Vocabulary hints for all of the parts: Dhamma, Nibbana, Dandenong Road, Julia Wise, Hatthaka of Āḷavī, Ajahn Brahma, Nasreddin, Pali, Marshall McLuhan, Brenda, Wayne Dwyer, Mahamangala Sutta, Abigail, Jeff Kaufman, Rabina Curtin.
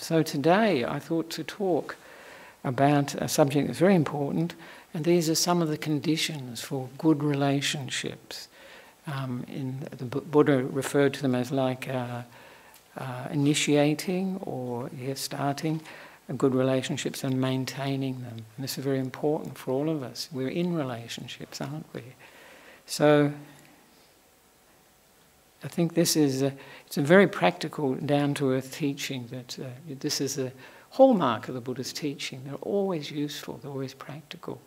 So today I thought to talk about a subject that's very important, and these are some of the conditions for good relationships. The Buddha referred to them as like initiating or starting good relationships and maintaining them. And this is very important for all of us. We're in relationships, aren't we? So I think this is a very practical, down-to-earth teaching that this is a hallmark of the Buddha's teaching. They're always useful, they're always practical.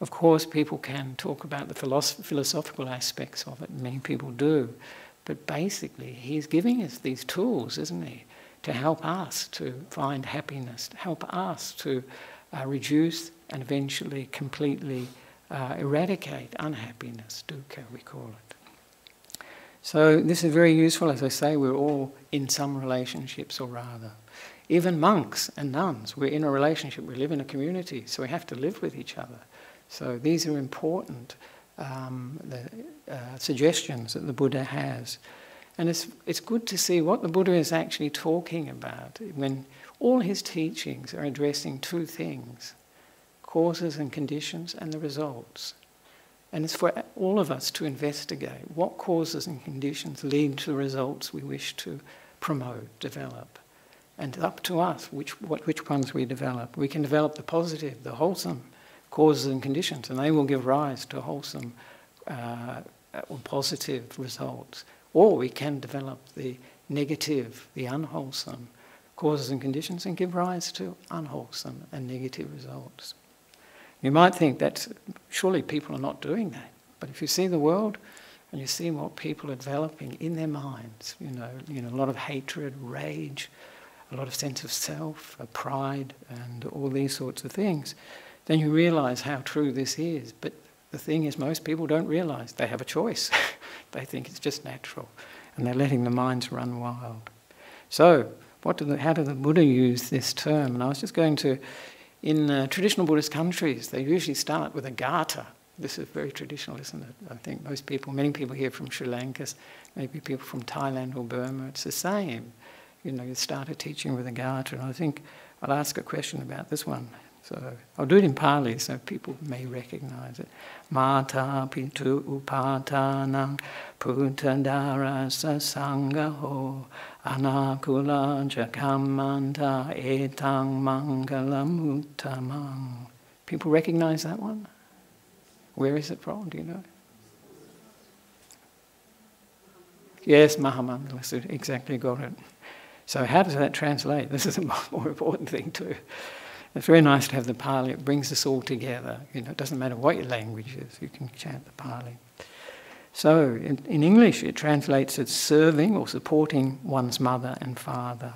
Of course, people can talk about the philosophical aspects of it, many people do, but basically he's giving us these tools, isn't he, to help us to find happiness, to help us to reduce and eventually completely eradicate unhappiness, dukkha we call it. So this is very useful. As I say, we're all in some relationships, or rather, even monks and nuns, we're in a relationship, we live in a community, so we have to live with each other. So these are important suggestions that the Buddha has. And it's good to see what the Buddha is actually talking about when all his teachings are addressing two things: causes and conditions and the results. And it's for all of us to investigate what causes and conditions lead to the results we wish to promote, develop. And it's up to us which ones we develop. We can develop the positive, the wholesome causes and conditions, and they will give rise to wholesome or positive results. Or we can develop the negative, the unwholesome causes and conditions, and give rise to unwholesome and negative results. You might think that surely people are not doing that, but if you see the world and you see what people are developing in their minds, you know, a lot of hatred, rage, a lot of sense of self, pride, and all these sorts of things, then you realise how true this is. But the thing is, most people don't realise they have a choice. They think it's just natural, and they're letting the minds run wild. So, how did the Buddha use this term? And I was just going to, in traditional Buddhist countries, they usually start with a gata. This is very traditional, isn't it? I think most people, many people here from Sri Lanka, maybe people from Thailand or Burma, it's the same. You know, you start a teaching with a gata, and I think I'll ask a question about this one. So I'll do it in Pali so people may recognise it. Mata pitu upatanam putadara sasangaho anakula jakamanta etang mangalam uttamang. People recognise that one? Where is it from? Do you know? Yes, Mahamangala Sutta. Exactly, got it. So how does that translate? This is a more important thing too. It's very nice to have the Pali. It brings us all together. You know, it doesn't matter what your language is, you can chant the Pali. So in English, it translates as serving or supporting one's mother and father.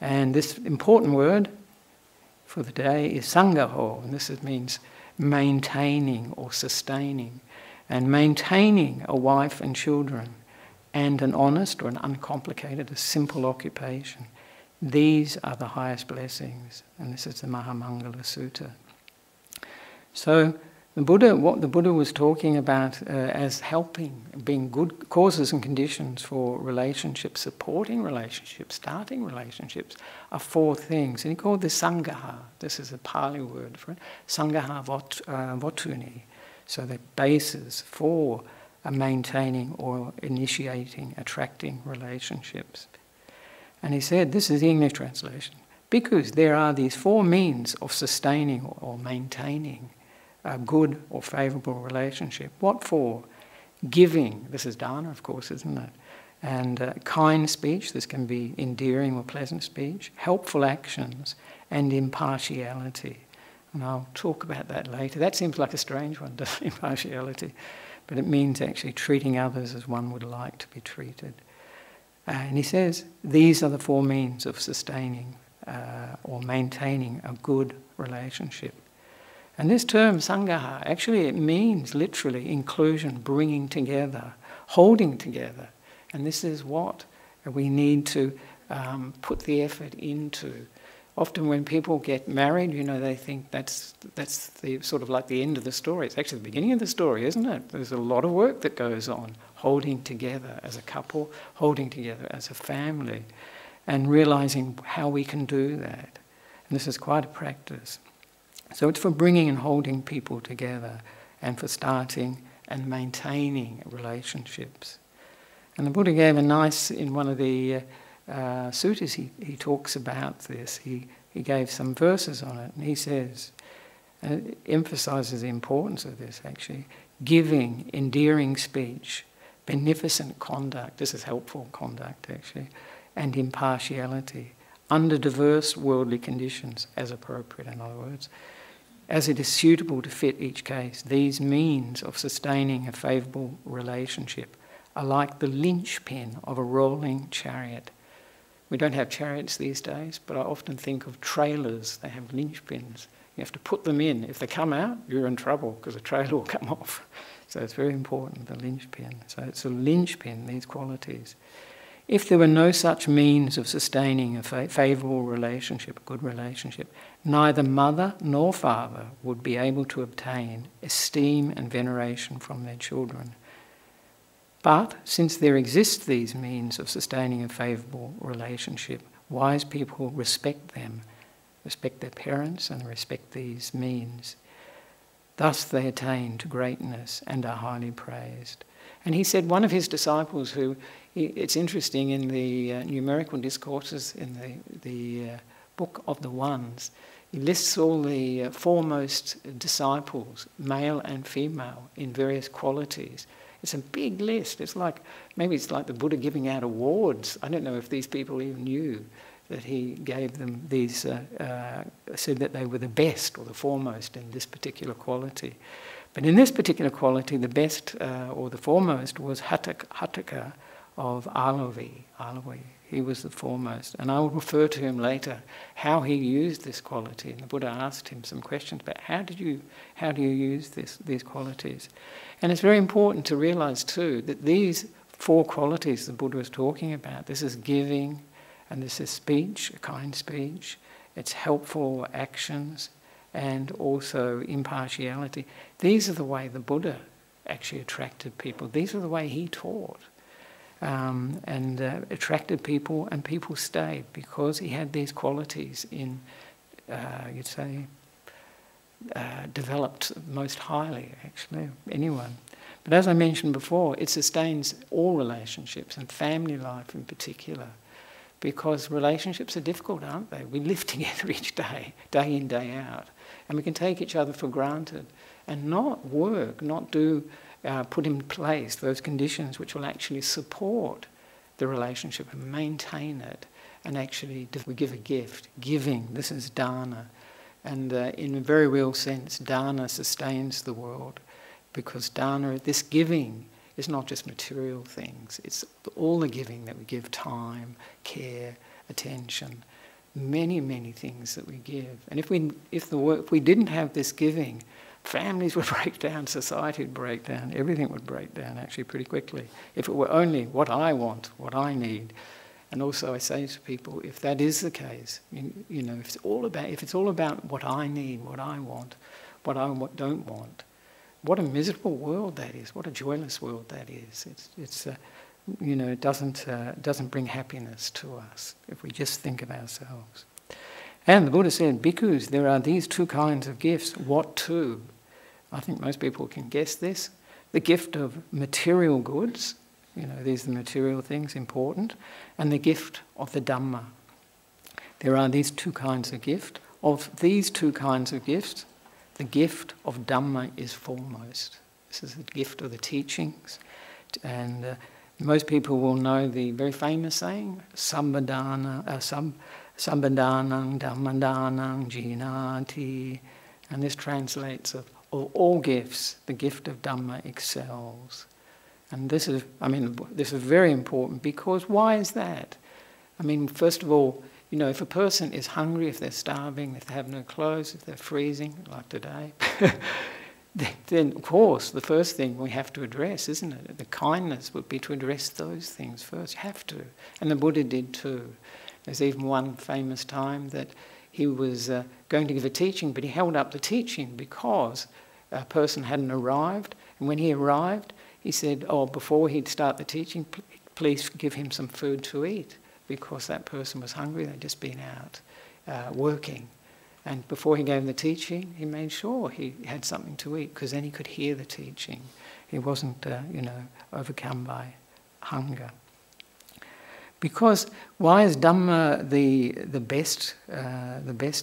And this important word for the day is sangaho, and this means maintaining or sustaining. And maintaining a wife and children and an honest or an uncomplicated, a simple occupation. These are the highest blessings, and this is the Mahamangala Sutta. So the Buddha, what the Buddha was talking about as helping, being good causes and conditions for relationships, supporting relationships, starting relationships, are four things. And he called this sangaha. This is a Pali word for it, sangaha votuni. So the basis for maintaining or initiating, attracting relationships. And he said, this is the English translation, because there are these four means of sustaining or maintaining a good or favourable relationship. What for? Giving, this is dana, of course, isn't it? And kind speech, this can be endearing or pleasant speech, helpful actions, and impartiality. And I'll talk about that later. That seems like a strange one, doesn't it? Impartiality. But it means actually treating others as one would like to be treated. And he says, these are the four means of sustaining or maintaining a good relationship. And this term, sangaha, actually it means literally inclusion, bringing together, holding together. And this is what we need to put the effort into. Often when people get married, you know, they think that's the sort of like the end of the story. It's actually the beginning of the story, isn't it? There's a lot of work that goes on, holding together as a couple, holding together as a family. and realizing how we can do that. And this is quite a practice. So it's for bringing and holding people together and for starting and maintaining relationships. And the Buddha gave a nice, in one of the suttas, he talks about this. He gave some verses on it, and he says, and it emphasizes the importance of this actually, giving, endearing speech, beneficent conduct, this is helpful conduct actually, and impartiality, under diverse worldly conditions, as appropriate, in other words, as it is suitable to fit each case. These means of sustaining a favourable relationship are like the linchpin of a rolling chariot. We don't have chariots these days, but I often think of trailers. They have linchpins. You have to put them in. If they come out, you're in trouble because the trailer will come off. So it's very important, the linchpin. So it's a linchpin, these qualities. If there were no such means of sustaining a favourable relationship, a good relationship, neither mother nor father would be able to obtain esteem and veneration from their children. But since there exist these means of sustaining a favourable relationship, wise people respect them, respect their parents and respect these means. Thus they attain to greatness and are highly praised. And he said one of his disciples who, it's interesting in the numerical discourses, in the Book of the Ones, he lists all the foremost disciples, male and female, in various qualities. It's a big list. It's like, maybe it's like the Buddha giving out awards. I don't know if these people even knew that he gave them these, said that they were the best or the foremost in this particular quality. But in this particular quality, the best or the foremost was Hatthaka of Āḷavī. He was the foremost. And I will refer to him later, how he used this quality. And the Buddha asked him some questions about how do you use these qualities? And it's very important to realize too that these four qualities the Buddha was talking about, this is giving, and this is speech, a kind speech, it's helpful actions, and also impartiality. These are the way the Buddha actually attracted people. These are the way he taught and attracted people, and people stayed because he had these qualities in, you'd say, developed most highly, actually, anyone. But as I mentioned before, it sustains all relationships and family life in particular. Because relationships are difficult, aren't they? We live together each day, day in, day out. And we can take each other for granted and not work, not do, put in place those conditions which will actually support the relationship and maintain it. And actually, we give a gift, giving, this is dana. And in a very real sense, dana sustains the world because dana, this giving, it's not just material things, it's all the giving that we give, time, care, attention, many, many things that we give. And if we didn't have this giving, families would break down, society would break down, everything would break down actually pretty quickly. If it were only what I want, what I need. And also I say to people, if that is the case, you know, if it's all about what I need, what I want, what I don't want, what a miserable world that is! What a joyless world that is! You know, it doesn't bring happiness to us if we just think of ourselves. And the Buddha said, "Bhikkhus, there are these two kinds of gifts. What two?" I think most people can guess this: the gift of material goods. You know, these are the material things important, and the gift of the Dhamma. There are these two kinds of gift. Of these two kinds of gifts, the gift of Dhamma is foremost. This is the gift of the teachings. And most people will know the very famous saying, Sambandhanang Dhammadanang Jinati. And this translates of all gifts, the gift of Dhamma excels. And this is, I mean, this is very important because why is that? I mean, first of all, you know, if a person is hungry, if they're starving, if they have no clothes, if they're freezing, like today, then, of course, the first thing we have to address, isn't it? The kindness would be to address those things first. You have to. And the Buddha did too. There's even one famous time that he was going to give a teaching, but he held up the teaching because a person hadn't arrived. And when he arrived, he said, oh, before he'd start the teaching, please give him some food to eat. because that person was hungry, they'd just been out working. And before he gave the teaching, he made sure he had something to eat, because then he could hear the teaching. He wasn't, overcome by hunger. Because why is Dhamma the best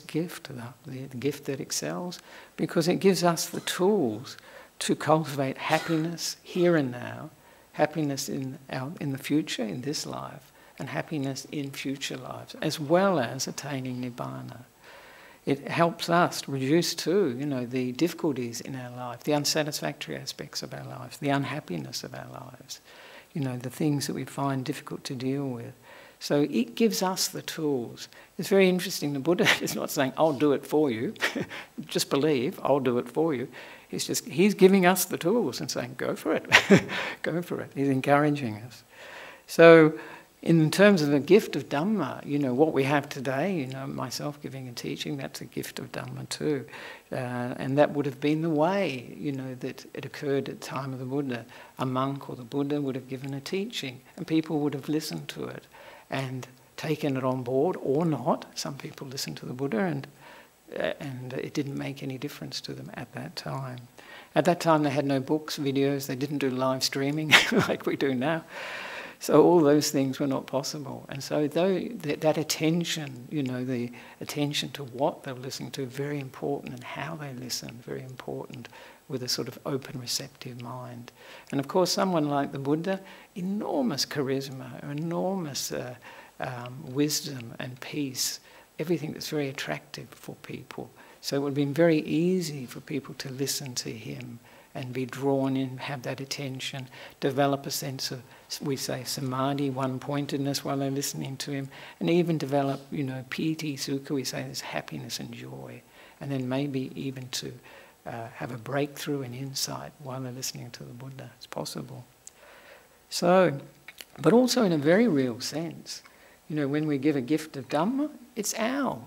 gift, the gift that excels? Because it gives us the tools to cultivate happiness here and now, happiness in the future, in this life, and happiness in future lives, as well as attaining Nibbana. It helps us reduce too, the difficulties in our life, the unsatisfactory aspects of our lives, the unhappiness of our lives, the things that we find difficult to deal with. So it gives us the tools. It's very interesting, the Buddha is not saying, I'll do it for you, just believe, I'll do it for you. It's just, he's giving us the tools and saying, go for it, go for it. He's encouraging us. So in terms of the gift of Dhamma, what we have today, myself giving and teaching, that's a gift of Dhamma too. And that would have been the way, that it occurred at the time of the Buddha. A monk or the Buddha would have given a teaching and people would have listened to it and taken it on board or not. Some people listened to the Buddha and it didn't make any difference to them at that time. At that time they had no books, videos, they didn't do live streaming like we do now. So all those things were not possible. And so that attention, the attention to what they're listening to, very important, and how they listen, very important, with a sort of open, receptive mind. And of course, someone like the Buddha, enormous charisma, enormous wisdom and peace, everything that's very attractive for people. So it would have been very easy for people to listen to him and be drawn in, have that attention, develop a sense of, we say, samadhi, one-pointedness while they're listening to him, and even develop, piti, sukha, we say there's happiness and joy, and then maybe even to have a breakthrough and insight while they're listening to the Buddha. It's possible. So, but also in a very real sense, when we give a gift of Dhamma, it's our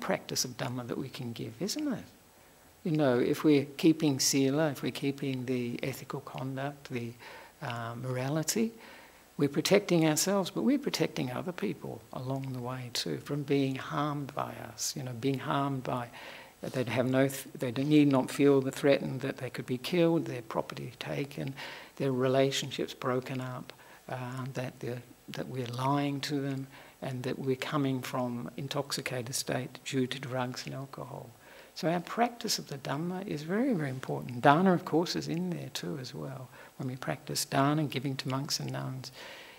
practice of Dhamma that we can give, isn't it? If we're keeping sila, if we're keeping the ethical conduct, the morality, we're protecting ourselves, but we're protecting other people along the way too from being harmed by us, being harmed by, they need not feel threatened that they could be killed, their property taken, their relationships broken up, that we're lying to them, and that we're coming from intoxicated state due to drugs and alcohol. So our practice of the Dhamma is very, very important. Dana, of course, is in there too as well. When we practice Dana, giving to monks and nuns,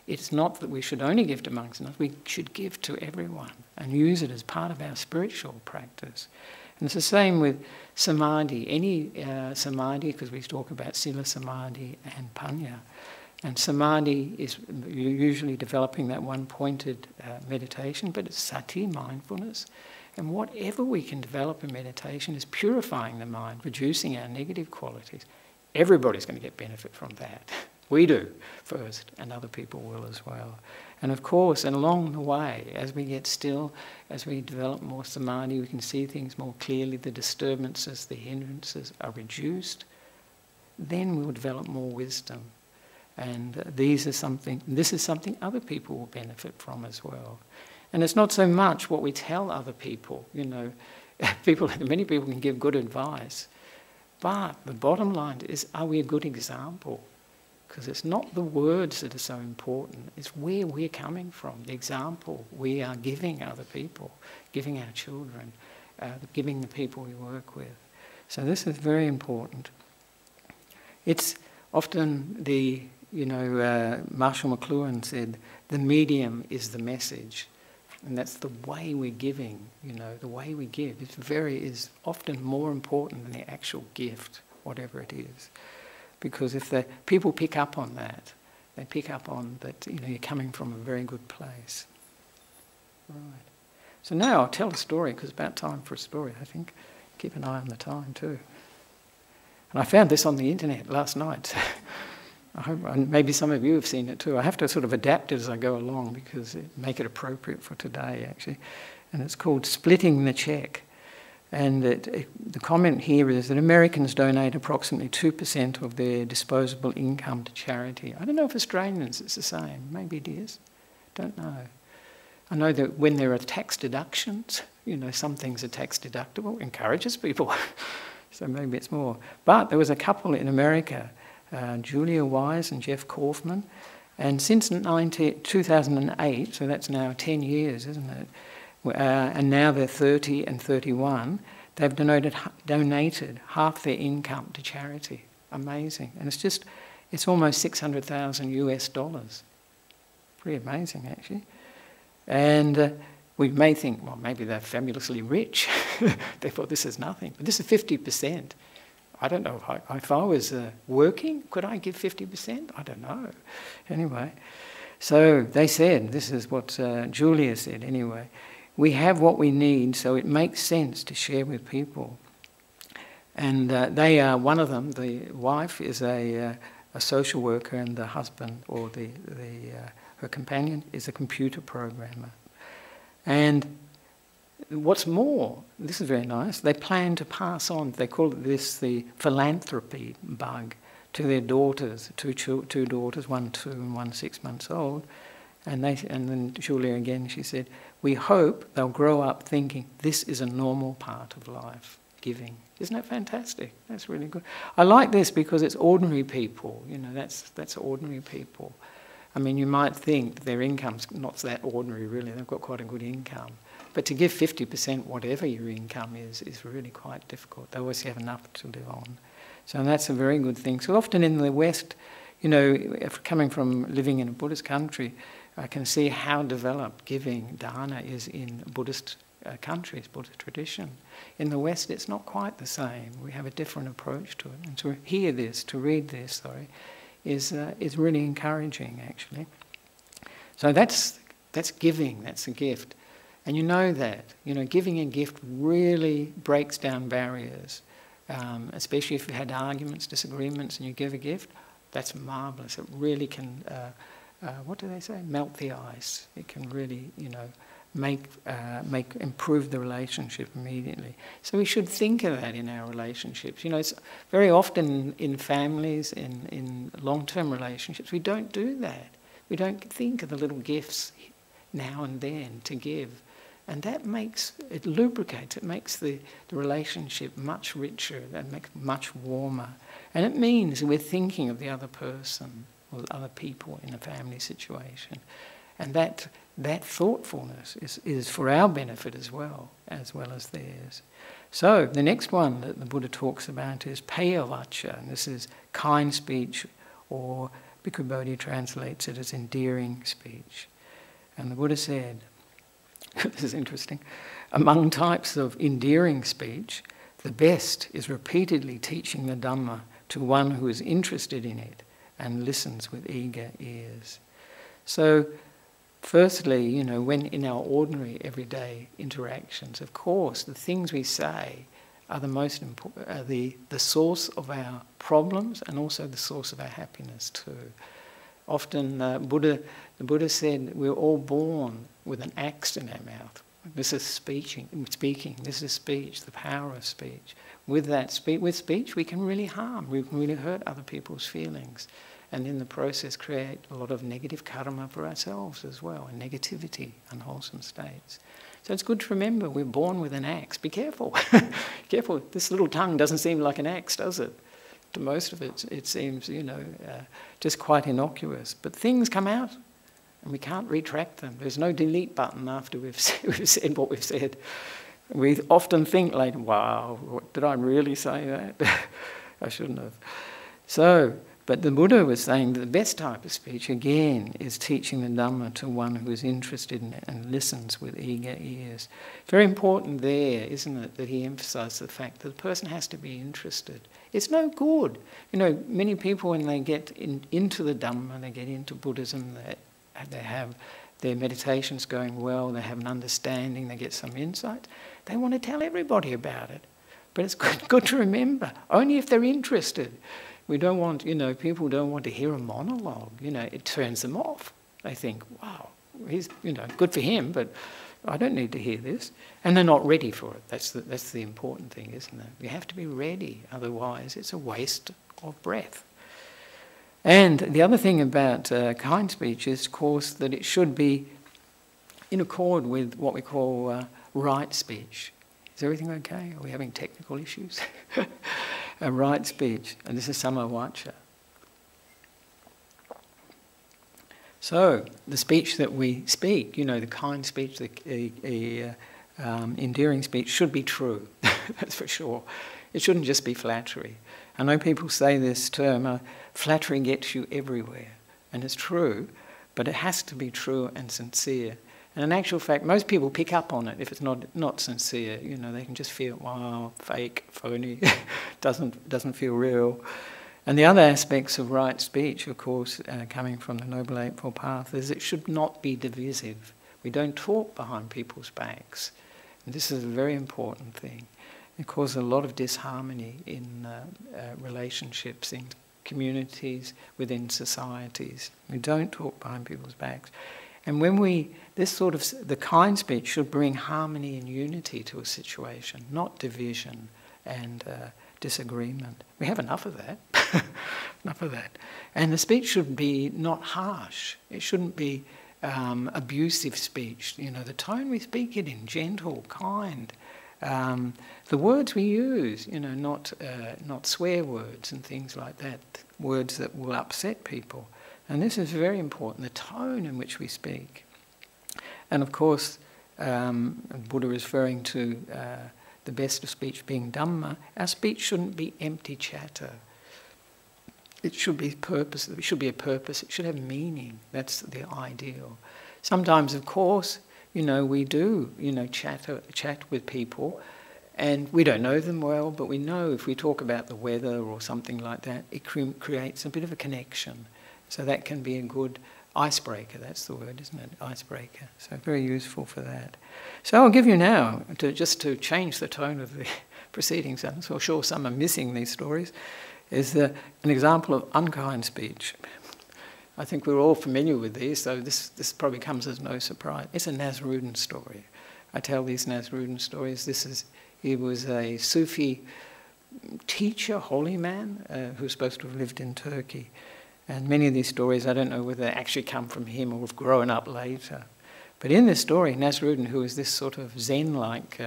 it's not that we should only give to monks and nuns, we should give to everyone and use it as part of our spiritual practice. And it's the same with samadhi, any samadhi, because we talk about sila samadhi and panya. And samadhi is usually developing that one-pointed meditation, but it's sati, mindfulness. And whatever we can develop in meditation is purifying the mind, reducing our negative qualities. Everybody's going to get benefit from that. We do first, and other people will as well. And of course, and along the way, as we get still, as we develop more samadhi, we can see things more clearly, the disturbances, the hindrances are reduced. Then we will develop more wisdom. And this is something other people will benefit from as well. And it's not so much what we tell other people, many people can give good advice, but the bottom line is, are we a good example? Because it's not the words that are so important, it's where we're coming from, the example we are giving other people, giving our children, giving the people we work with. So this is very important. It's often the, Marshall McLuhan said, the medium is the message. And that's the way we're giving, the way we give is often more important than the actual gift, whatever it is. Because if people pick up on that, they pick up on that, you're coming from a very good place. Right. So now I'll tell a story, because it's about time for a story, I think. Keep an eye on the time too. And I found this on the internet last night. I hope, and maybe some of you have seen it too. I have to sort of adapt it as I go along because make it appropriate for today, actually. And it's called Splitting the Check. And the comment here is that Americans donate approximately 2% of their disposable income to charity. I don't know if Australians it's the same. Maybe it is. Don't know. I know that when there are tax deductions, you know, some things are tax deductible, encourages people. So maybe it's more. But there was a couple in America, Julia Wise and Jeff Kaufman, and since 2008, so that's now 10 years, isn't it? And now they're 30 and 31, they've donated half their income to charity. Amazing. And it's just, it's almost $600,000 US. Pretty amazing, actually. And we may think, well, maybe they're fabulously rich. Therefore, this is nothing. But this is 50%. I don't know if I was working, could I give 50%? I don't know. Anyway, so they said, this is what Julia said anyway, we have what we need, so it makes sense to share with people. And they are, one of them, the wife is a social worker, and the husband, or her companion, is a computer programmer. And what's more, this is very nice, they plan to pass on, they call this the philanthropy bug, to their daughters, two daughters, 1 2 and 1 6 months old. And then Julia again, she said, we hope they'll grow up thinking this is a normal part of life, giving. Isn't that fantastic? That's really good. I like this because it's ordinary people, you know, that's ordinary people. I mean, you might think their income's not that ordinary, really. They've got quite a good income. But to give 50%, whatever your income is really quite difficult. They always have enough to live on. So that's a very good thing. So often in the West, you know, if coming from living in a Buddhist country, I can see how developed giving, dana, is in Buddhist countries, Buddhist tradition. In the West, it's not quite the same. We have a different approach to it. And to hear this, to read this, sorry, is really encouraging, actually. So that's giving, that's a gift. And you know that, you know, giving a gift really breaks down barriers, especially if you had arguments, disagreements, and you give a gift, that's marvellous. It really can, what do they say, melt the ice. It can really, you know, improve the relationship immediately. So we should think of that in our relationships. You know, it's very often in families, in long-term relationships, we don't do that. We don't think of the little gifts now and then to give. And that makes, it lubricates, it makes the relationship much richer, that makes it much warmer. And it means we're thinking of the other person or other people in a family situation. And that thoughtfulness is for our benefit as well as theirs. So the next one that the Buddha talks about is payavacha, and this is kind speech, or Bhikkhu Bodhi translates it as endearing speech. And the Buddha said, this is interesting, among types of endearing speech, the best is repeatedly teaching the Dhamma to one who is interested in it and listens with eager ears. So firstly, you know, when in our ordinary everyday interactions, of course, the things we say are the most important, are the source of our problems and also the source of our happiness too. Often the Buddha said we're all born with an axe in our mouth. This is speaking, this is speech, the power of speech. With speech we can really harm, we can really hurt other people's feelings, and in the process create a lot of negative karma for ourselves as well, and negativity, unwholesome states. So it's good to remember we're born with an axe. Be careful, careful. This little tongue doesn't seem like an axe, does it? To most of it, it seems, you know, just quite innocuous. But things come out and we can't retract them. There's no delete button after we've said what we've said. We often think later, wow, what, did I really say that? I shouldn't have. So, but the Buddha was saying that the best type of speech, again, is teaching the Dhamma to one who is interested in it and listens with eager ears. Very important there, isn't it, that he emphasised the fact that the person has to be interested. It's no good. You know, many people, when they get into the Dhamma, they get into Buddhism, they have their meditations going well, they have an understanding, they get some insight, they want to tell everybody about it. But it's good to remember, only if they're interested. We don't want, you know, people don't want to hear a monologue, you know, it turns them off. They think, wow, he's, you know, good for him, but I don't need to hear this. And they're not ready for it. That's the important thing, isn't it? You have to be ready, otherwise it's a waste of breath. And the other thing about kind speech is, of course, that it should be in accord with what we call right speech. Is everything okay? Are we having technical issues? Right speech, and this is Samavacha. So the speech that we speak, you know, the kind speech, the endearing speech should be true, that's for sure. It shouldn't just be flattery. I know people say this term, flattery gets you everywhere, and it's true, but it has to be true and sincere. And in actual fact, most people pick up on it if it's not sincere. You know, they can just feel, wow, fake, phony, doesn't feel real. And the other aspects of right speech, of course, coming from the Noble Eightfold Path, is it should not be divisive. We don't talk behind people's backs. And this is a very important thing. It causes a lot of disharmony in relationships, in communities, within societies. We don't talk behind people's backs. And when we, this sort of, the kind speech should bring harmony and unity to a situation, not division and disagreement. We have enough of that, enough of that. And the speech should be not harsh. It shouldn't be abusive speech. You know, the tone we speak it in, gentle, kind. The words we use, you know, not swear words and things like that, words that will upset people. And this is very important, the tone in which we speak. And of course, Buddha is referring to the best of speech being Dhamma. Our speech shouldn't be empty chatter. It should be purpose. It should be a purpose. It should have meaning. That's the ideal. Sometimes, of course, you know, we do, you know, chat with people, and we don't know them well, but we know if we talk about the weather or something like that, it creates a bit of a connection. So that can be a good icebreaker, that's the word, isn't it? Icebreaker. So very useful for that. So I'll give you now, just to change the tone of the preceding sentence, or sure some are missing these stories, is an example of unkind speech. I think we're all familiar with these, so this probably comes as no surprise. It's a Nasreddin story. I tell these Nasreddin stories. He was a Sufi teacher, holy man, who's supposed to have lived in Turkey. And many of these stories, I don't know whether they actually come from him or have grown up later. But in this story, Nasreddin, who is this sort of Zen-like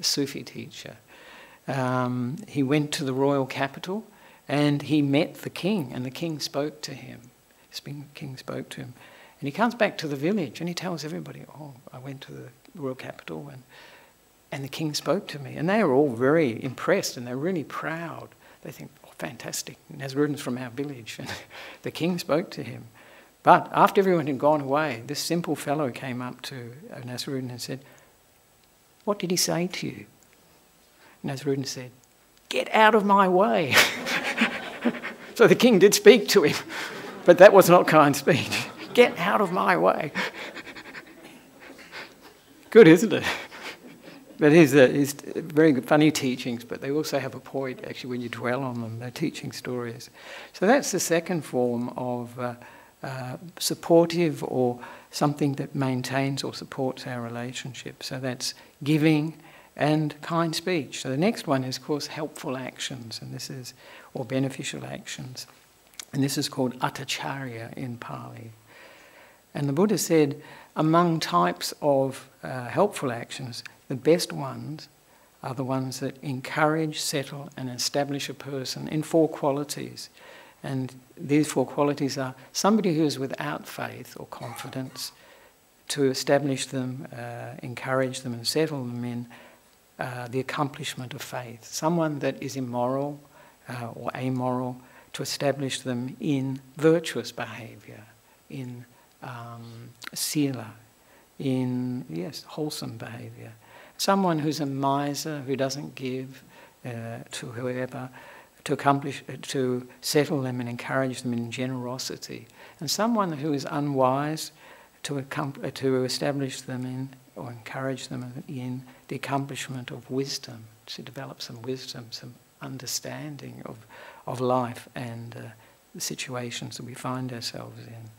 Sufi teacher, he went to the royal capital and he met the king, and the king spoke to him. And he comes back to the village and he tells everybody, oh, I went to the royal capital and the king spoke to me. And they are all very impressed and they're really proud. They think, fantastic, Nasreddin's from our village, and the king spoke to him. But after everyone had gone away, this simple fellow came up to Nasreddin and said, what did he say to you? Nasreddin said, get out of my way. So the king did speak to him, but that was not kind speech. Get out of my way. Good, isn't it? But it's very funny teachings, but they also have a point, actually, when you dwell on them. They're teaching stories. So that's the second form of supportive, or something that maintains or supports our relationship. So that's giving and kind speech. So the next one is, of course, helpful actions, and this is, or beneficial actions. And this is called attacharya in Pali. And the Buddha said, among types of helpful actions, the best ones are the ones that encourage, settle, and establish a person in four qualities. And these four qualities are somebody who is without faith or confidence, to establish them, encourage them, and settle them in the accomplishment of faith. Someone that is immoral or amoral, to establish them in virtuous behaviour, in sila, in, yes, wholesome behaviour. Someone who's a miser, who doesn't give to whoever, to settle them and encourage them in generosity. And someone who is unwise, to establish them in, or encourage them in, the accomplishment of wisdom, to develop some wisdom, some understanding of life and the situations that we find ourselves in.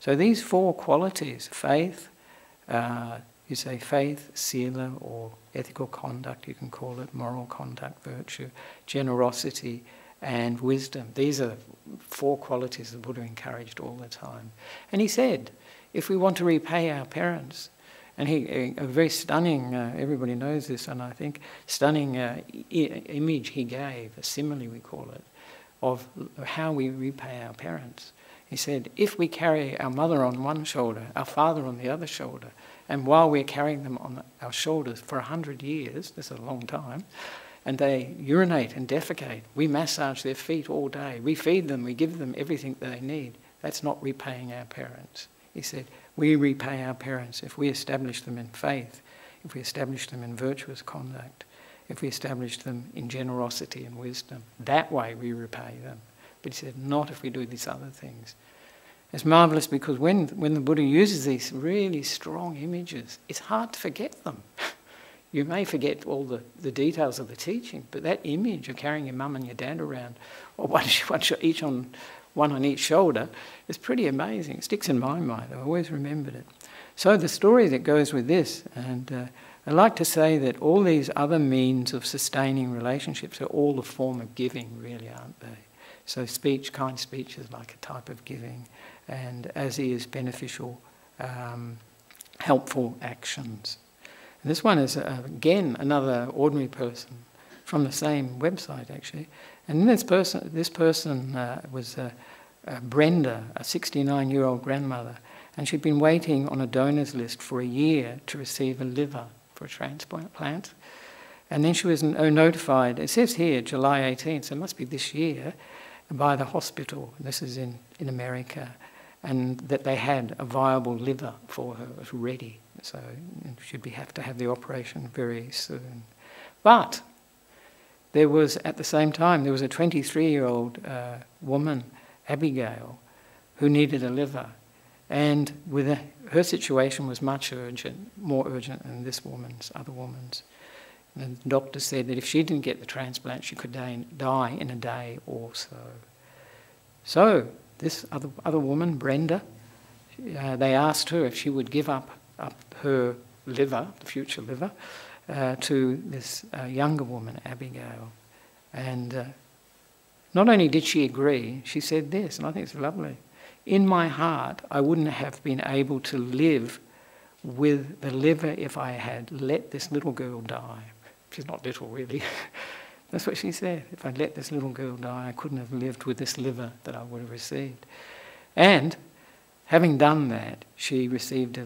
So these four qualities, faith, you say faith, sila, or ethical conduct, you can call it, moral conduct, virtue, generosity, and wisdom. These are four qualities the Buddha encouraged all the time. And he said, if we want to repay our parents, And he, a very stunning, everybody knows this, and I think, stunning image he gave, a simile we call it, of how we repay our parents. He said, if we carry our mother on one shoulder, our father on the other shoulder, and while we're carrying them on our shoulders for 100 years, that's a long time, and they urinate and defecate, we massage their feet all day, we feed them, we give them everything that they need, that's not repaying our parents. He said, we repay our parents if we establish them in faith, if we establish them in virtuous conduct, if we establish them in generosity and wisdom. That way we repay them. But he said, not if we do these other things. It's marvellous because when the Buddha uses these really strong images, it's hard to forget them. You may forget all the details of the teaching, but that image of carrying your mum and your dad around, or one on each shoulder, is pretty amazing. It sticks in my mind. I've always remembered it. So the story that goes with this, and I like to say that all these other means of sustaining relationships are all a form of giving, really, aren't they? So speech, kind speech is like a type of giving, and as is beneficial, helpful actions. And this one is, again, another ordinary person from the same website, actually. And this person was Brenda, a 69-year-old grandmother, and she'd been waiting on a donor's list for a year to receive a liver for a transplant. And then she was notified, it says here, July 18th, so it must be this year, by the hospital, this is in America, and that they had a viable liver for her, it was ready, so she'd have to have the operation very soon. But there was, at the same time, there was a 23-year-old woman, Abigail, who needed a liver, and with her situation was much urgent, more urgent than this woman's, other woman's. And the doctor said that if she didn't get the transplant, she could die in a day or so. So this other woman, Brenda, they asked her if she would give up her liver, the future liver, to this younger woman, Abigail. And not only did she agree, she said this, and I think it's lovely. In my heart, I wouldn't have been able to live with the liver if I had let this little girl die. She's not little, really. That's what she said. If I'd let this little girl die, I couldn't have lived with this liver that I would have received. And having done that, she received.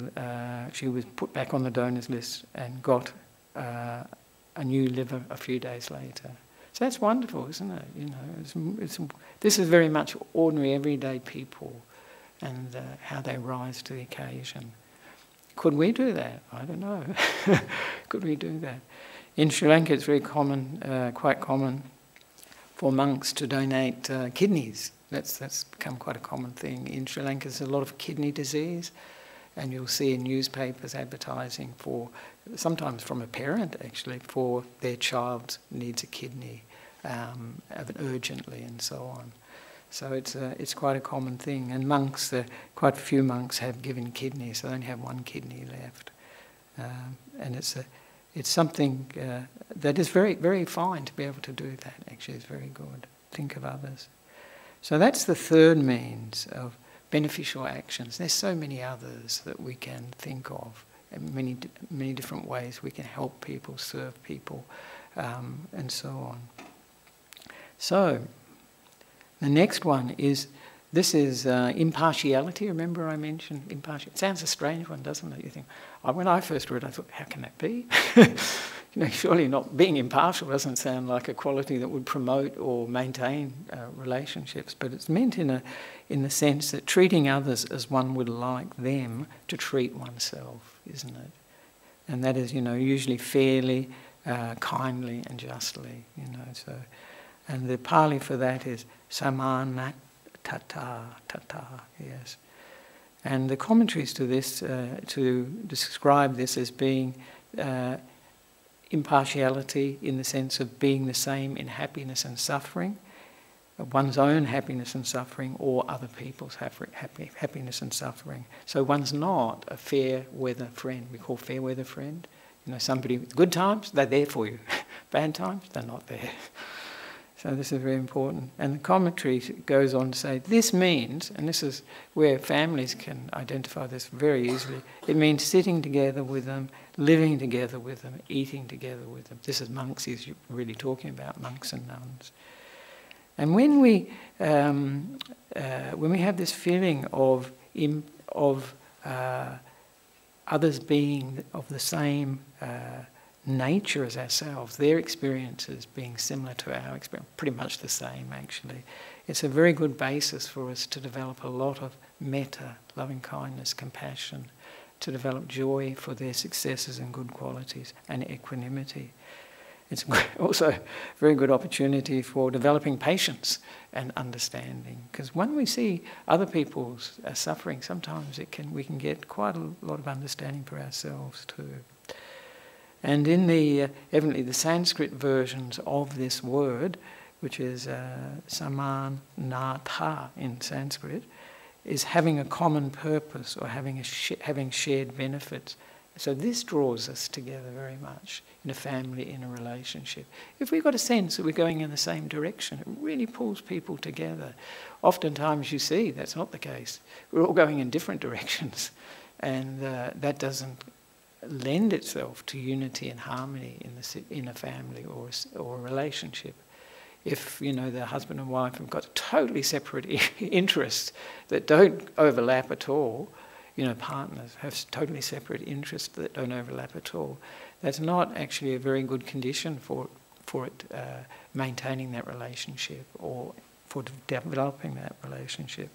She was put back on the donors list and got a new liver a few days later. So that's wonderful, isn't it? You know, this is very much ordinary, everyday people, and how they rise to the occasion. Could we do that? I don't know. Could we do that? In Sri Lanka, it's very common, quite common, for monks to donate kidneys. That's become quite a common thing. In Sri Lanka, there's a lot of kidney disease, and you'll see in newspapers advertising for, sometimes from a parent actually, for their child needs a kidney urgently and so on. So it's quite a common thing. And monks, quite a few monks have given kidneys, so they only have one kidney left. And it's something that is very, very fine to be able to do that, actually. It's very good. Think of others. So that's the third means of beneficial actions. There's so many others that we can think of, and many, many different ways we can help people, serve people, and so on. So the next one is, this is impartiality. Remember I mentioned impartiality? It sounds a strange one, doesn't it? You think, when I first read it, I thought, how can that be? You know, surely not being impartial doesn't sound like a quality that would promote or maintain relationships, but it's meant in the sense that treating others as one would like them to treat oneself, isn't it? And that is, you know, usually fairly, kindly and justly, you know, so. And the Pali for that is samanat. Tata, yes. And the commentaries to this, to describe this as being impartiality in the sense of being the same in happiness and suffering, one's own happiness and suffering or other people's happiness and suffering. So one's not a fair weather friend, we call fair weather friend. You know, somebody with good times, they're there for you. Bad times, they're not there. So this is very important. And the commentary goes on to say, this means, and this is where families can identify this very easily, it means sitting together with them, living together with them, eating together with them. This is monks, he's really talking about monks and nuns. And when we have this feeling of others being of the same nature as ourselves, their experiences being similar to our experience, pretty much the same actually, it's a very good basis for us to develop a lot of metta, loving kindness, compassion, to develop joy for their successes and good qualities, and equanimity. It's also a very good opportunity for developing patience and understanding, because when we see other people's suffering, sometimes we can get quite a lot of understanding for ourselves too. And in the evidently the Sanskrit versions of this word, which is samanatha in Sanskrit, is having a common purpose or having shared benefits. So this draws us together very much in a family, in a relationship. If we've got a sense that we're going in the same direction, it really pulls people together. Oftentimes you see that's not the case. We're all going in different directions, and that doesn't lend itself to unity and harmony in a family or a relationship. If, you know, the husband and wife have got totally separate interests that don't overlap at all, you know, partners have totally separate interests that don't overlap at all, that's not actually a very good condition for maintaining that relationship or for developing that relationship.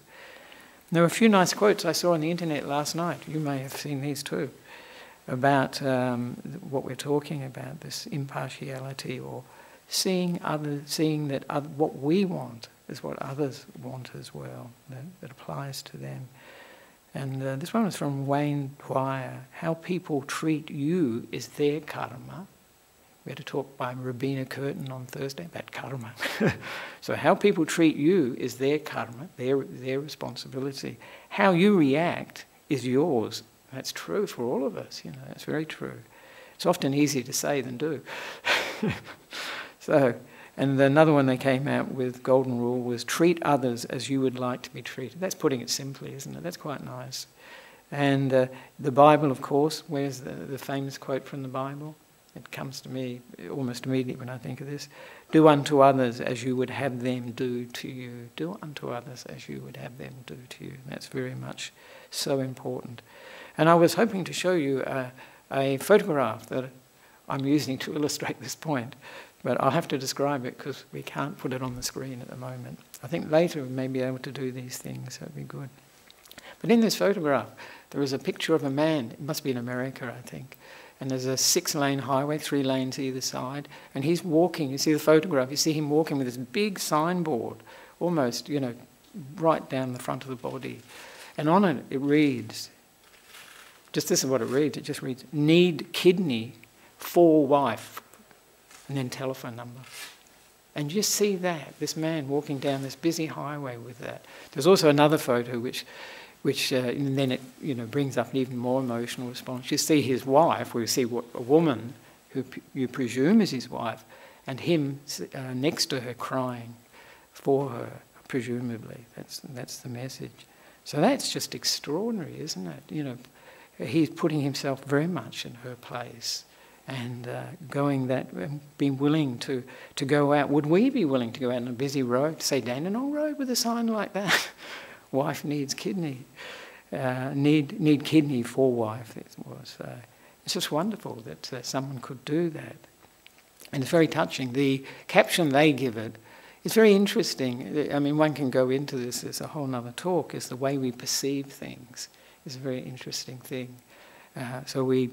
There were a few nice quotes I saw on the internet last night, you may have seen these too, about what we're talking about, this impartiality or seeing that what we want is what others want as well, that it applies to them. And this one was from Wayne Dwyer. How people treat you is their karma. We had a talk by Rabina Curtin on Thursday about karma. So how people treat you is their karma, their responsibility. How you react is yours. That's true for all of us, you know, that's very true. It's often easier to say than do. So, and another one they came out with, golden rule, was treat others as you would like to be treated. That's putting it simply, isn't it? That's quite nice. And the Bible, of course, where's the famous quote from the Bible? It comes to me almost immediately when I think of this. Do unto others as you would have them do to you. Do unto others as you would have them do to you. That's very much so important. And I was hoping to show you a photograph that I'm using to illustrate this point, but I'll have to describe it because we can't put it on the screen at the moment. I think later we may be able to do these things, that'd be good. But in this photograph, there is a picture of a man, it must be in America, I think, and there's a 6-lane highway, 3 lanes either side, and he's walking, you see the photograph, you see him walking with this big signboard, almost, you know, right down the front of the body. And on it, it reads, just this is what it just reads, need kidney for wife, and then telephone number. And you see that, this man walking down this busy highway with that. There's also another photo which and then it, you know, brings up an even more emotional response. You see his wife, or you see a woman who you presume is his wife, and him next to her crying for her, presumably. That's the message. So that's just extraordinary, isn't it? You know, he's putting himself very much in her place and going that, being willing to go out. Would we be willing to go out on a busy road, say Dandenong Road, with a sign like that? Wife needs kidney. Need kidney for wife, it was. It's just wonderful that someone could do that. And it's very touching. The caption they give it, it's very interesting. I mean, one can go into this, it's a whole other talk, is the way we perceive things. It's a very interesting thing. So we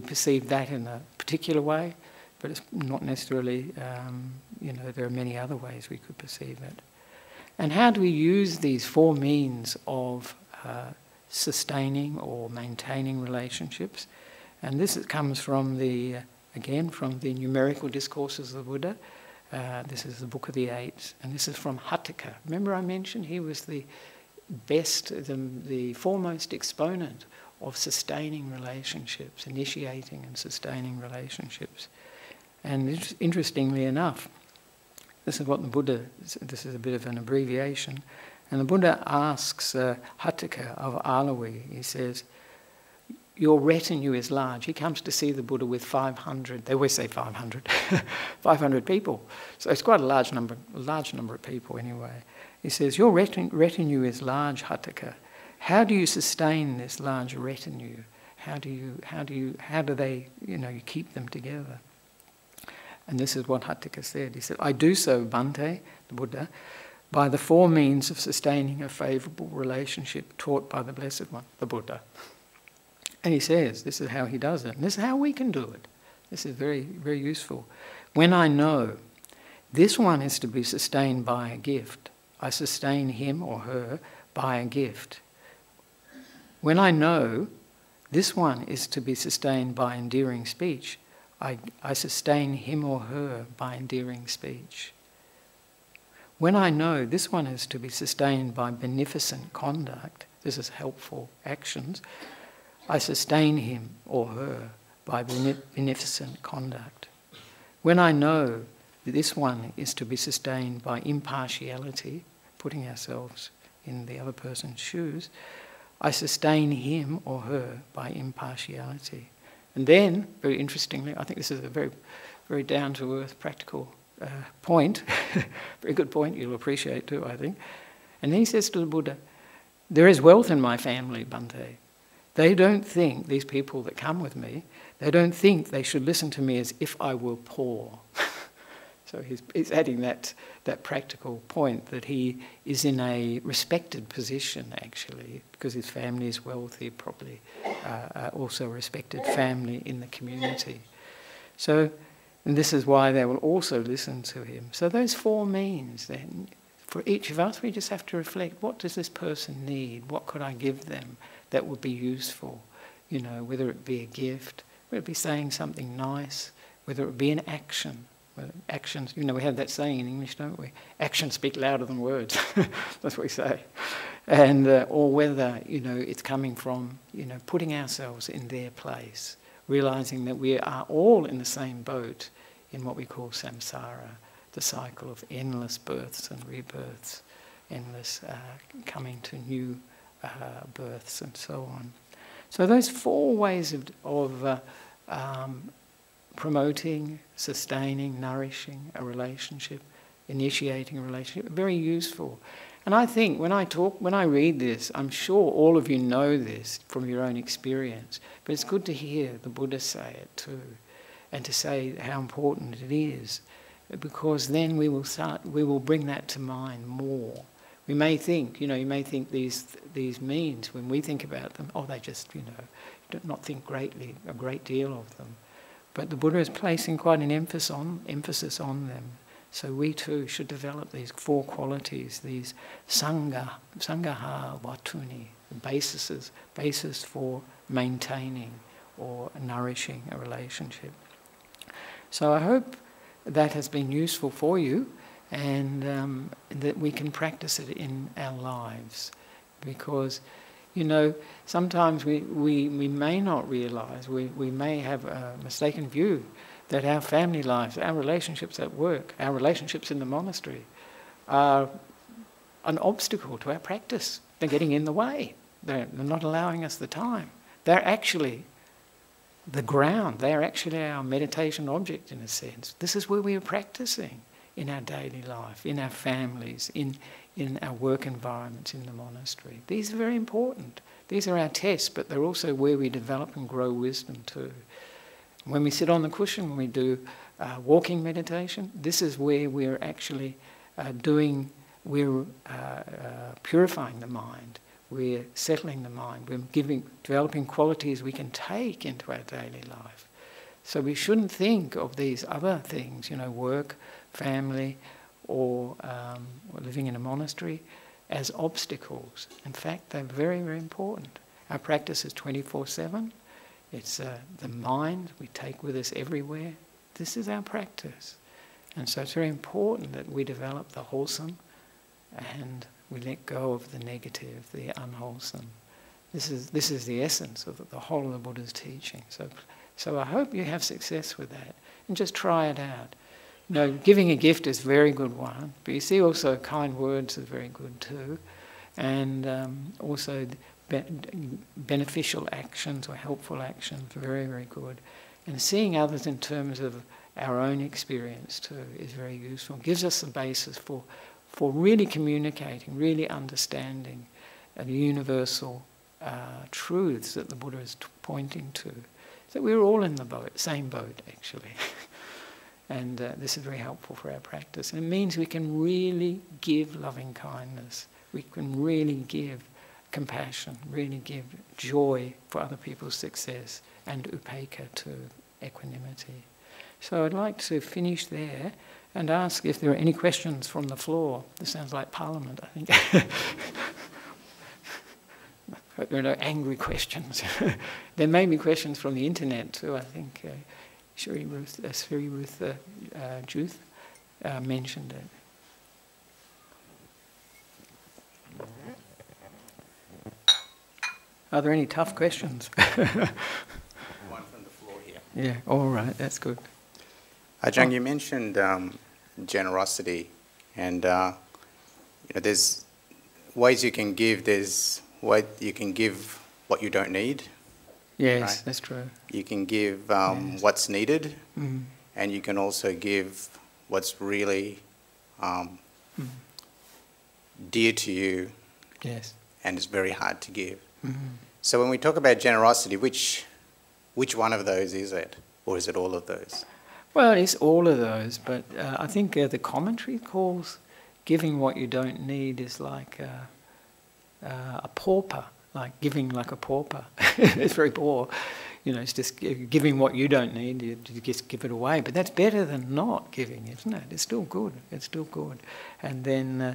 perceive that in a particular way, but it's not necessarily, you know, there are many other ways we could perceive it. And how do we use these 4 means of sustaining or maintaining relationships? And this comes from the, again, from the Numerical Discourses of the Buddha. This is the Book of the 8, and this is from Hatthaka. Remember I mentioned he was the best, the foremost exponent of sustaining relationships, initiating and sustaining relationships. And interestingly enough, This is what the Buddha, this is a bit of an abbreviation. And the Buddha asks Hatthaka of Āḷavī, he says, your retinue is large. He comes to see the Buddha with 500, they always say 500, 500 people. So it's quite a large number of people anyway. He says, your retinue is large, Hatthaka. How do you sustain this large retinue? How do they, you keep them together? And this is what Hatthaka said. He said, I do so, Bhante, the Buddha, by the four means of sustaining a favourable relationship taught by the Blessed One, the Buddha. And he says, this is how he does it, and this is how we can do it. This is very, very useful. When I know this one is to be sustained by a gift, I sustain him or her by a gift. When I know this one is to be sustained by endearing speech, I sustain him or her by endearing speech. When I know this one is to be sustained by beneficent conduct, this is helpful actions, I sustain him or her by beneficent conduct. When I know that this one is to be sustained by impartiality, putting ourselves in the other person's shoes, I sustain him or her by impartiality. And then, very interestingly, I think this is a very, very down-to-earth practical point, very good point you'll appreciate too, I think. And then he says to the Buddha, there is wealth in my family, Bhante. They don't think, these people that come with me, they don't think they should listen to me as if I were poor. So he's adding that practical point that he is in a respected position, actually, because his family is wealthy, probably also a respected family in the community. So, and this is why they will also listen to him. So those four means then, for each of us, we just have to reflect, what does this person need? What could I give them that would be useful? You know, whether it be a gift, whether it be saying something nice, whether it be an action. Actions, we have that saying in English, don't we? Actions speak louder than words. That's what we say. And or whether, it's coming from, putting ourselves in their place, realising that we are all in the same boat in what we call samsara, the cycle of endless births and rebirths, endless coming to new births and so on. So those four ways of promoting, sustaining, nourishing a relationship, initiating a relationship, very useful. And I think when I read this, I'm sure all of you know this from your own experience, but it's good to hear the Buddha say it too, and to say how important it is, because then we will bring that to mind more. We may think, you may think these means, when we think about them, oh, they just, do not think a great deal of them. But the Buddha is placing quite an emphasis on them. So we too should develop these four qualities, these sangaha watuni, basis for maintaining or nourishing a relationship. So I hope that has been useful for you, and that we can practice it in our lives, because sometimes we may not realise, we may have a mistaken view that our family lives, our relationships at work, our relationships in the monastery are an obstacle to our practice. They're getting in the way. They're not allowing us the time. They're actually the ground. They're actually our meditation object, in a sense. This is where we are practising in our daily life, in our families, in our work environments, in the monastery. These are very important. These are our tests, but they're also where we develop and grow wisdom too. When we sit on the cushion, when we do walking meditation, this is where we're actually purifying the mind. We're settling the mind. We're developing qualities we can take into our daily life. So we shouldn't think of these other things, work, family, or living in a monastery, as obstacles. In fact, they're very, very important. Our practice is 24/7. It's the mind we take with us everywhere. This is our practice. And so it's very important that we develop the wholesome and we let go of the negative, the unwholesome. This is the essence of the whole of the Buddha's teaching. So I hope you have success with that, and just try it out. No, giving a gift is a very good one, but you see also kind words are very good too, and also beneficial actions or helpful actions, very, very good. And seeing others in terms of our own experience too is very useful. It gives us the basis for really communicating, really understanding the universal truths that the Buddha is pointing to. So we're all in the boat, same boat actually. And this is very helpful for our practice. And it means we can really give loving kindness. We can really give compassion, really give joy for other people's success, and upeka to equanimity. So I'd like to finish there and ask if there are any questions from the floor. This sounds like Parliament, I think. I hope there are no angry questions. There may be questions from the internet too, I think. Sri Ruth Juth mentioned it. Are there any tough questions? One from the floor here. Yeah, all right, that's good. Ajahn, you mentioned generosity, and you know, there's ways you can give. There's what you can give what you don't need. Yes, right? That's true. You can give what's needed, and you can also give what's really dear to you. Yes, and it's very hard to give. So when we talk about generosity, which one of those is it, or is it all of those? Well, it's all of those, but I think the commentary calls giving what you don't need is like a pauper. Like giving like a pauper, it's very poor. You know, it's just giving what you don't need, you just give it away. But that's better than not giving, isn't it? It's still good, it's still good. And then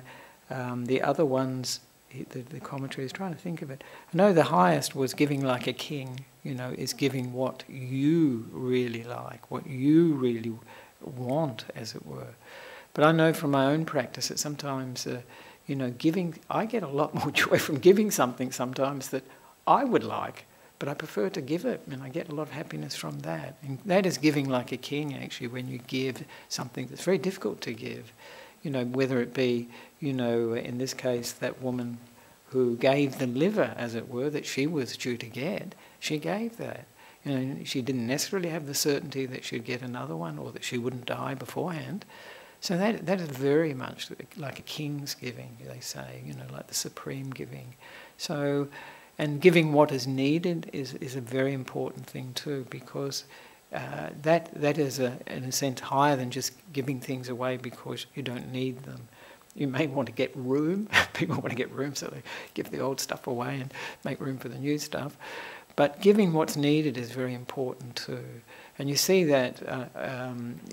the other ones, the commentary is trying to think of it. I know the highest was giving like a king, you know, is giving what you really like, what you really want, as it were. But I know from my own practice that sometimes... you know, giving, I get a lot more joy from giving something sometimes that I would like, but I prefer to give it, and I get a lot of happiness from that. And that is giving like a king, actually, when you give something that's very difficult to give. You know, whether it be, you know, in this case, that woman who gave the liver, as it were, that she was due to get, she gave that. You know, she didn't necessarily have the certainty that she'd get another one or that she wouldn't die beforehand. So that is very much like a king's giving, they say, you know, like the supreme giving. So, and giving what is needed is a very important thing too, because that is, in a sense, higher than just giving things away because you don't need them. You may want to get room. People want to get room, so they give the old stuff away and make room for the new stuff. But giving what's needed is very important too. And you see that,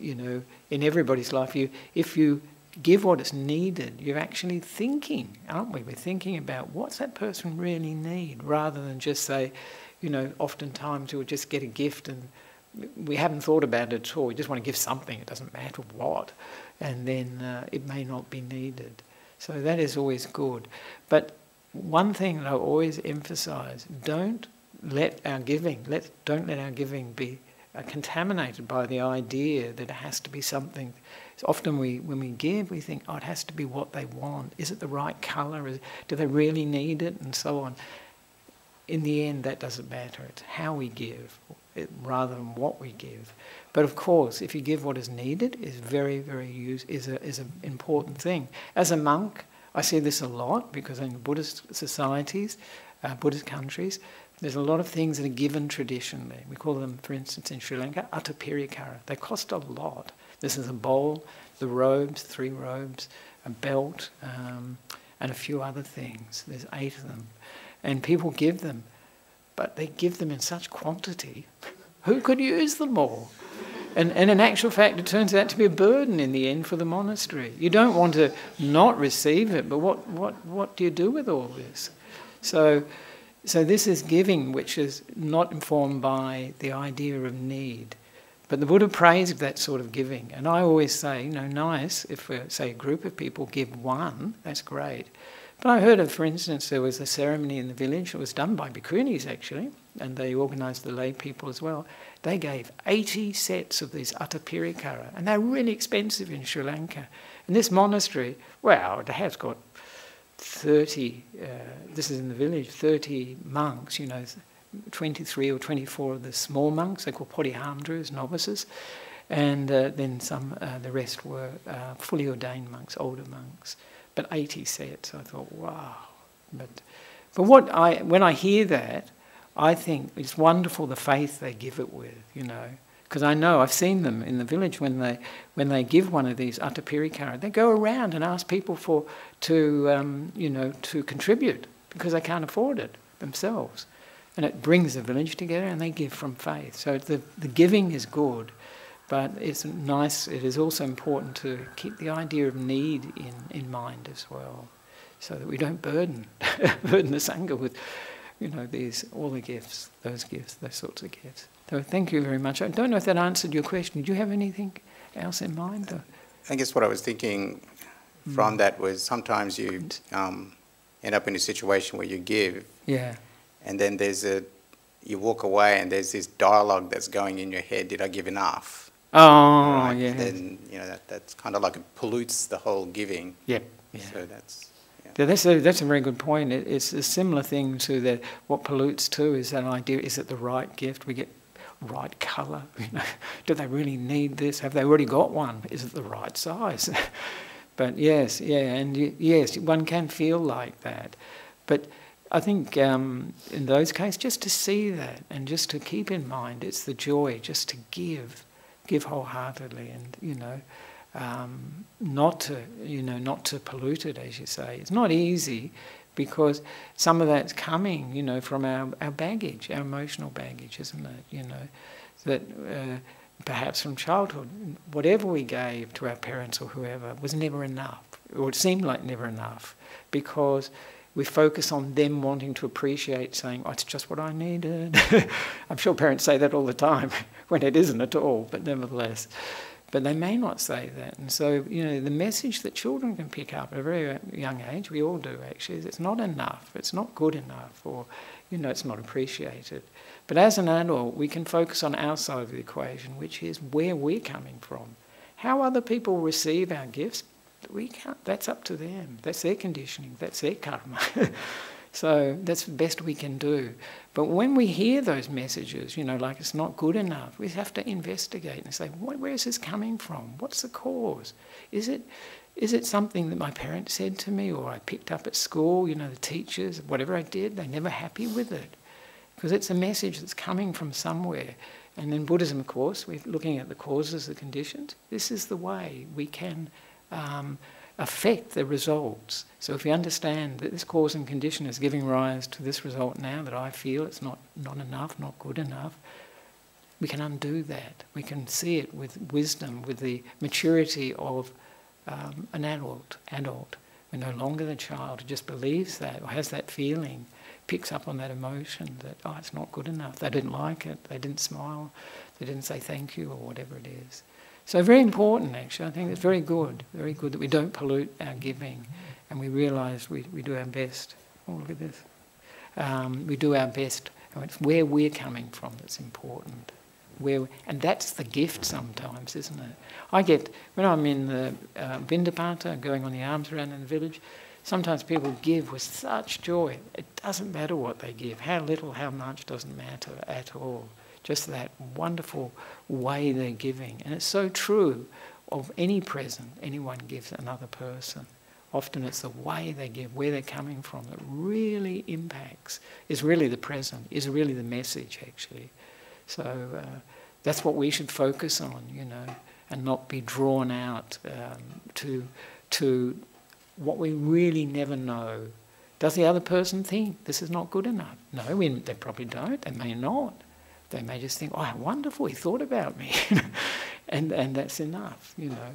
you know, in everybody's life. If you give what is needed, you're actually thinking, aren't we? We're thinking about what's that person really need, rather than just say, you know, oftentimes you'll just get a gift and we haven't thought about it at all. We just want to give something, it doesn't matter what, and then it may not be needed. So that is always good. But one thing that I always emphasise, don't let our giving be... are contaminated by the idea that it has to be something. So often when we give, we think, oh, it has to be what they want. Is it the right colour? Do they really need it? And so on. In the end, that doesn't matter. It's how we give rather than what we give. But of course, if you give what is needed, is very, very is an important thing. As a monk, I see this a lot, because in Buddhist societies, Buddhist countries, there's a lot of things that are given traditionally. We call them, for instance, in Sri Lanka, atapirikara. They cost a lot. This is a bowl, the robes, 3 robes, a belt, and a few other things. There's 8 of them. And people give them, but they give them in such quantity. Who could use them all? And in actual fact, it turns out to be a burden in the end for the monastery. You don't want to not receive it, but what do you do with all this? So this is giving, which is not informed by the idea of need. But the Buddha praised that sort of giving. And I always say, you know, nice, if we say a group of people give 1, that's great. But I heard of, for instance, there was a ceremony in the village that was done by bhikkhunis actually, and they organised the lay people as well. They gave 80 sets of these attapirikara, and they're really expensive in Sri Lanka. And this monastery, well, it has got 30, this is in the village, 30 monks, you know, 23 or 24 of the small monks, they call podihamdras, novices, and then some, the rest were fully ordained monks, older monks. But 80 sets, I thought, wow. But what I, when I hear that, I think it's wonderful the faith they give it with, you know. Because I know, I've seen them in the village when they give one of these attapirikara, they go around and ask people to contribute because they can't afford it themselves. And it brings the village together and they give from faith. So the giving is good, but it's nice, it is also important to keep the idea of need in mind as well, so that we don't burden the Sangha with, you know, those sorts of gifts. So thank you very much. I don't know if that answered your question. Did you have anything else in mind? Or? I guess what I was thinking from that was sometimes you end up in a situation where you give, yeah, and then there's you walk away and there's this dialogue that's going in your head. Did I give enough? Oh, right? Yeah. Then you know that's kind of like it pollutes the whole giving. Yep. Yeah. So that's. Yeah, that's a very good point. It's a similar thing to that. What pollutes too is that idea: is it the right gift? We get right colour. You know, do they really need this? Have they already got one? Is it the right size? But yes, yeah, and yes, one can feel like that. But I think in those cases, just to see that and just to keep in mind, it's the joy just to give wholeheartedly, and you know. Not to pollute it, as you say. It's not easy because some of that's coming, you know, from our baggage, our emotional baggage, isn't it? You know, that perhaps from childhood, whatever we gave to our parents or whoever was never enough, or it seemed like never enough, because we focus on them wanting to appreciate, saying, oh, it's just what I needed. I'm sure parents say that all the time when it isn't at all, but nevertheless. But they may not say that. And so, you know, the message that children can pick up at a very young age, we all do actually, is it's not enough, it's not good enough, or, you know, it's not appreciated. But as an adult, we can focus on our side of the equation, which is where we're coming from. How other people receive our gifts, we can't, that's up to them. That's their conditioning, that's their karma. So that's the best we can do. But when we hear those messages, you know, like it's not good enough, we have to investigate and say, where is this coming from? What's the cause? Is it something that my parents said to me or I picked up at school, you know, the teachers, whatever I did, they're never happy with it? Because it's a message that's coming from somewhere. And in Buddhism, of course, we're looking at the causes, the conditions. This is the way we can affect the results. So if you understand that this cause and condition is giving rise to this result now that I feel it's not enough, not good enough, we can undo that. We can see it with wisdom, with the maturity of an adult. We're no longer the child who just believes that or has that feeling, picks up on that emotion that, oh, it's not good enough, they didn't like it, they didn't smile, they didn't say thank you or whatever it is. So very important, actually. I think it's very good that we don't pollute our giving and we realise we do our best. Oh, look at this. We do our best. And it's where we're coming from that's important. And that's the gift sometimes, isn't it? When I'm in the Bindapata, going on the arms around in the village, sometimes people give with such joy. It doesn't matter what they give. How little, how much doesn't matter at all. Just that wonderful way they're giving. And it's so true of any present anyone gives another person. Often it's the way they give, where they're coming from, that really impacts, is really the present, is really the message, actually. So that's what we should focus on, you know, and not be drawn out to what we really never know. Does the other person think this is not good enough? No, they probably don't, they may not. They may just think, oh, how wonderful, he thought about me. and that's enough, you know.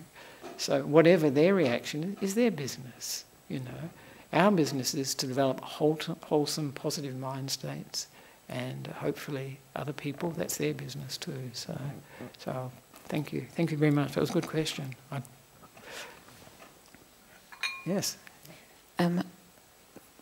So whatever their reaction is their business, you know. Our business is to develop wholesome, positive mind states, and hopefully other people, that's their business too. So thank you. Thank you very much. That was a good question. Yes?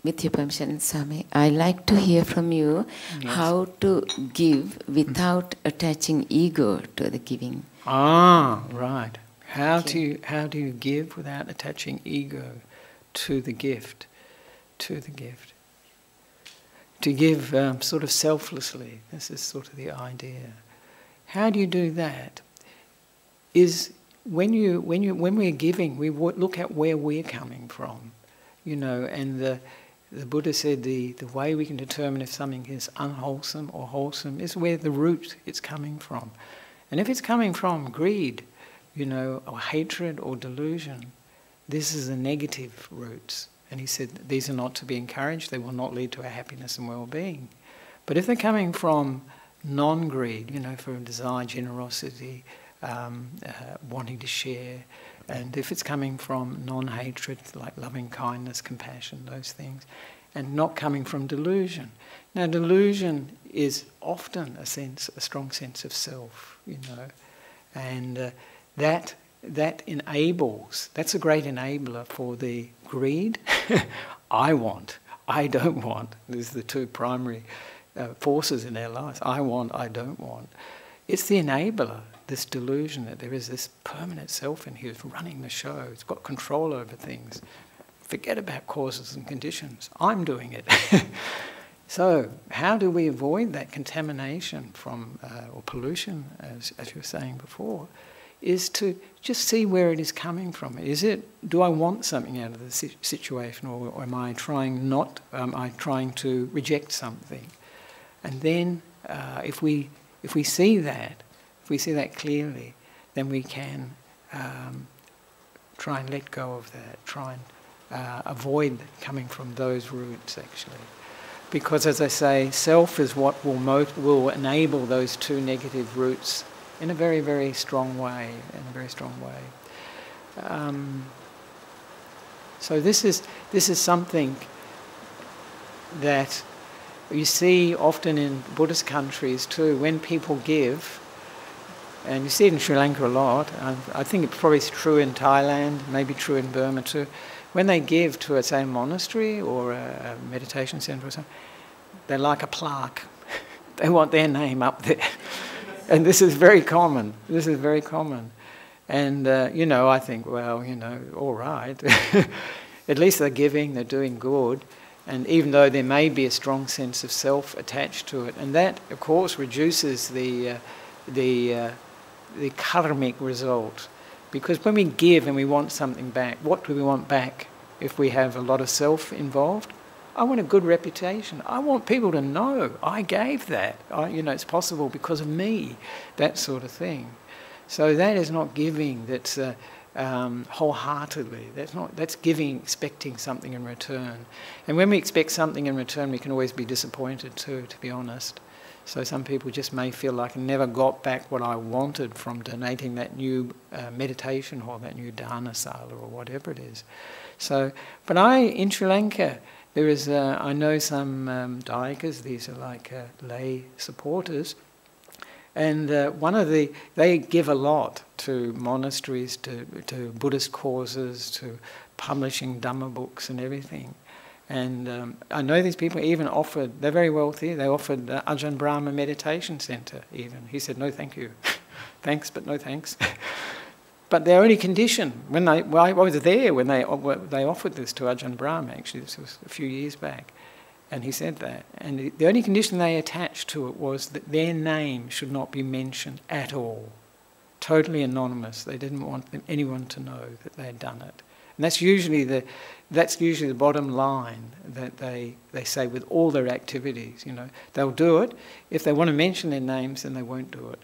With your permission, Swami, I like to hear from you how to give without attaching ego to the giving. Ah, right. How do you give without attaching ego to the gift? To give sort of selflessly. This is sort of the idea. How do you do that? Is when we're giving, we look at where we're coming from, you know, and the Buddha said the way we can determine if something is unwholesome or wholesome is where the root it's coming from. And if it's coming from greed, you know, or hatred or delusion, this is the negative roots. And he said these are not to be encouraged, they will not lead to our happiness and well-being. But if they're coming from non-greed, you know, from desire, generosity, wanting to share, and if it's coming from non-hatred, like loving kindness, compassion, those things, and not coming from delusion. Now, delusion is often a strong sense of self, you know, and that enables, that's a great enabler for the greed. I want, I don't want. These are the two primary forces in our lives. I want, I don't want. It's the enabler. This delusion that there is this permanent self in here who's running the show, it's got control over things. Forget about causes and conditions. I'm doing it. So how do we avoid that contamination from, or pollution, as you were saying before, is to just see where it is coming from. Is it, do I want something out of the situation, or am I trying not, am I trying to reject something? And then if we see that, if we see that clearly, then we can try and let go of that, try and avoid coming from those roots, actually. Because, as I say, self is what will enable those two negative roots in a very, very strong way, So this is something that you see often in Buddhist countries too, when people give. And you see it in Sri Lanka a lot. I think it's probably true in Thailand, maybe true in Burma too. When they give to, say, a monastery or a meditation centre or something, they like a plaque. They want their name up there. And this is very common. This is very common. And, you know, I think, well, you know, all right. At least they're giving, they're doing good. And even though there may be a strong sense of self attached to it. And that, of course, reduces the karmic result, because when we give and we want something back, what do we want back? If we have a lot of self involved, I want a good reputation. I want people to know I gave that. You know, it's possible because of me, that sort of thing. So that is not giving. That's wholeheartedly. That's giving, expecting something in return. And when we expect something in return, we can always be disappointed too, to be honest. So some people just may feel like I never got back what I wanted from donating that new meditation hall, that new dana sala or whatever it is. So, but in Sri Lanka, there is, I know some daikas, these are like lay supporters, and they give a lot to monasteries, to Buddhist causes, to publishing Dhamma books and everything. And I know these people even offered, they're very wealthy, they offered the Ajahn Brahma Meditation Centre even. He said, no thank you. Thanks, but no thanks. But their only condition, well, I was there when they offered this to Ajahn Brahma, actually, this was a few years back, and he said that. And the only condition they attached to it was that their name should not be mentioned at all. Totally anonymous. They didn't want anyone to know that they had done it. And that's usually the bottom line that they say with all their activities, you know. They'll do it. If they want to mention their names, then they won't do it.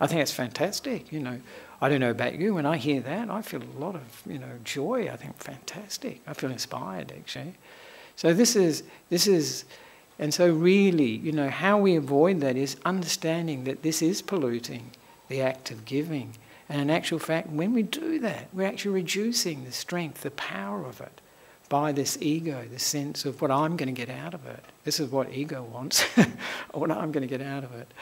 I think that's fantastic, you know. I don't know about you. When I hear that, I feel a lot of, you know, joy. I think fantastic. I feel inspired, actually. So this is, and so really, you know, how we avoid that is understanding that this is polluting the act of giving. And in actual fact, when we do that, we're actually reducing the strength, the power of it, by this ego, the sense of what I'm going to get out of it. This is what ego wants, or what I'm going to get out of it.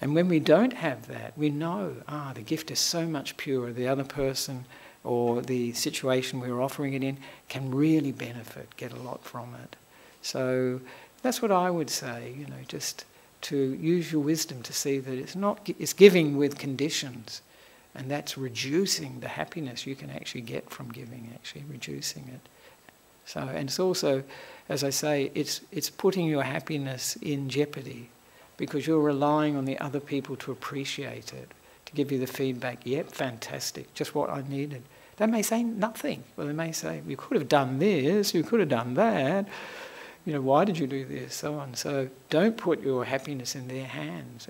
And when we don't have that, we know, the gift is so much purer. The other person or the situation we're offering it in can really benefit, get a lot from it. So that's what I would say, you know, just to use your wisdom to see that it's not, it's giving with conditions, and that's reducing the happiness you can actually get from giving, actually reducing it. So, and it's also, as I say, it's putting your happiness in jeopardy because you're relying on the other people to appreciate it, to give you the feedback, yep, fantastic, just what I needed. They may say nothing. Well, they may say, you could have done this, you could have done that, you know, why did you do this, so on. So don't put your happiness in their hands,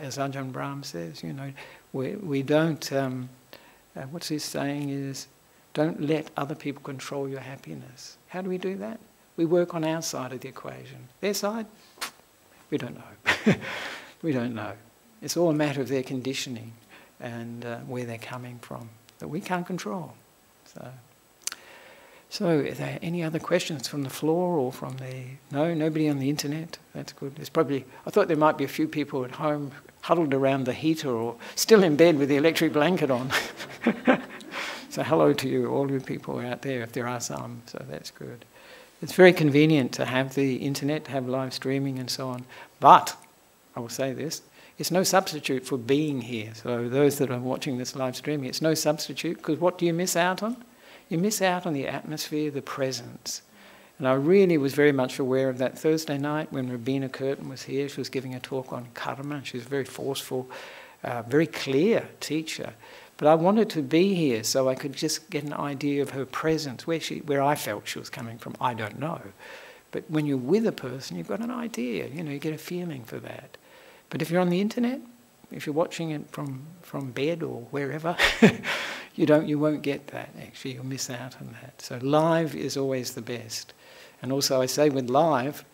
as Ajahn Brahma says, you know, we don't, what's his saying is, don't let other people control your happiness. How do we do that? We work on our side of the equation. Their side? We don't know. We don't know. It's all a matter of their conditioning and where they're coming from that we can't control. So are there any other questions from the floor or from the... No, nobody on the internet? That's good. There's probably... I thought there might be a few people at home huddled around the heater or still in bed with the electric blanket on. So hello to you, all you people out there, if there are some. So that's good. It's very convenient to have the internet, to have live streaming and so on. But, I will say this, it's no substitute for being here. So those that are watching this live streaming, it's no substitute, because what do you miss out on? You miss out on the atmosphere, the presence. And I really was very much aware of that Thursday night when Rabina Curtin was here. She was giving a talk on karma. She was a very forceful, very clear teacher. But I wanted to be here so I could just get an idea of her presence, where I felt she was coming from, I don't know. But when you're with a person, you've got an idea, you know, you get a feeling for that. But if you're on the internet, if you're watching it from bed or wherever, you won't get that, actually. You'll miss out on that. So live is always the best. And also I say with live,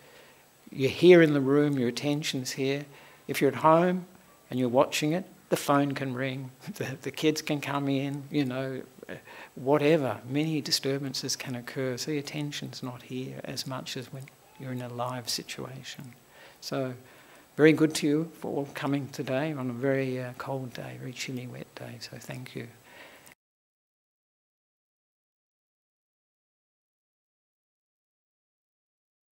you're here in the room, your attention's here. If you're at home and you're watching it, the phone can ring, the kids can come in, you know, whatever. Many disturbances can occur. So your attention's not here as much as when you're in a live situation. So... very good to you for all coming today on a very cold day, very chilly, wet day, so thank you.